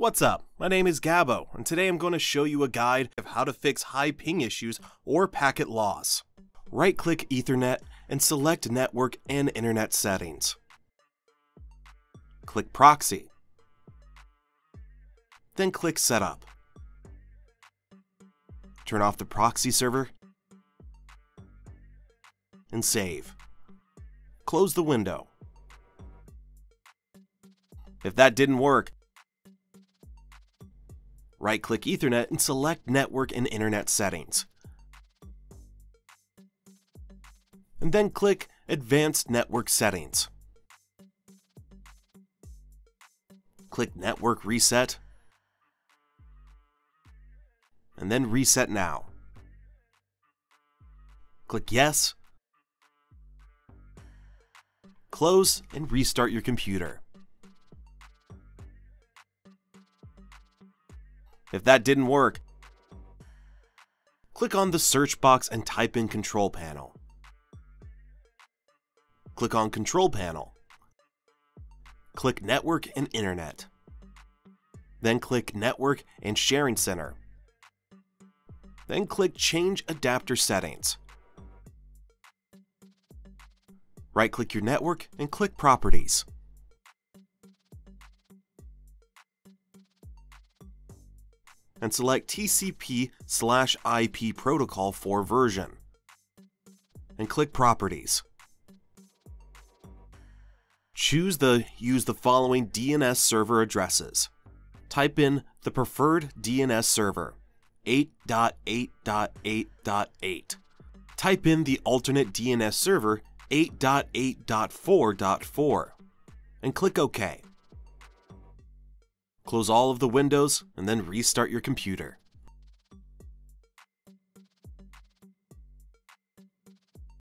What's up? My name is Gabo, and today I'm going to show you a guide of how to fix high ping issues or packet loss. Right-click Ethernet and select Network and Internet Settings. Click Proxy. Then click Setup. Turn off the proxy server and save. Close the window. If that didn't work, right-click Ethernet and select Network and Internet Settings. And then click Advanced Network Settings. Click Network Reset. And then Reset Now. Click Yes. Close and restart your computer. If that didn't work, click on the search box and type in Control Panel. Click on Control Panel. Click Network and Internet. Then click Network and Sharing Center. Then click Change Adapter Settings. Right-click your network and click Properties. And select TCP/IP protocol for version, and click Properties. Choose the Use the following DNS server addresses. Type in the preferred DNS server, 8.8.8.8. Type in the alternate DNS server, 8.8.4.4, and click OK. Close all of the windows and then restart your computer.